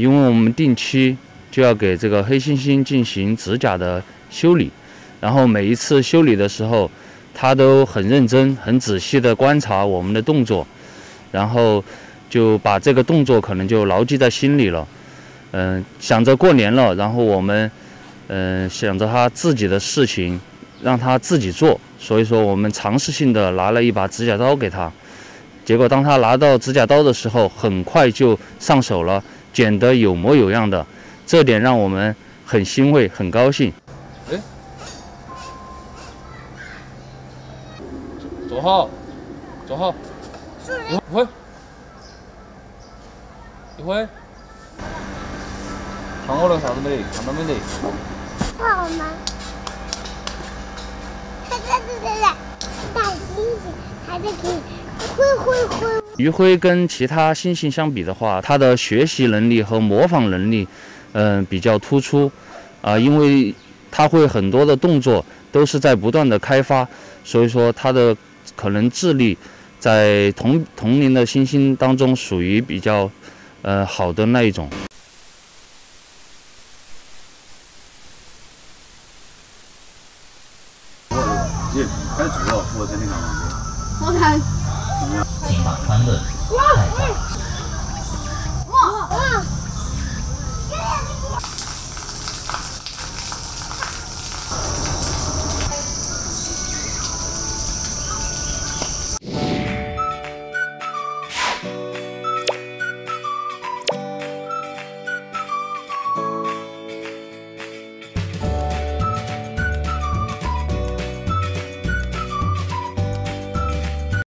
因为我们定期就要给这个黑猩猩进行指甲的修理，然后每一次修理的时候，它都很认真、很仔细地观察我们的动作，然后就把这个动作可能就牢记在心里了。想着过年了，然后我们想着他自己的事情，让他自己做，所以说我们尝试性的拿了一把指甲刀给他。 结果，当他拿到指甲刀的时候，很快就上手了，剪得有模有样的，这点让我们很欣慰，很高兴。哎，走好，一会，看我了啥子没？看到没得？看我吗？他大猩猩还在给。 余晖跟其他猩猩相比的话，它的学习能力和模仿能力，比较突出，因为它会很多的动作都是在不断的开发，所以说它的可能智力在同龄的猩猩当中属于比较好的那一种。你开除了，我在那干嘛？我看。 非常宽的。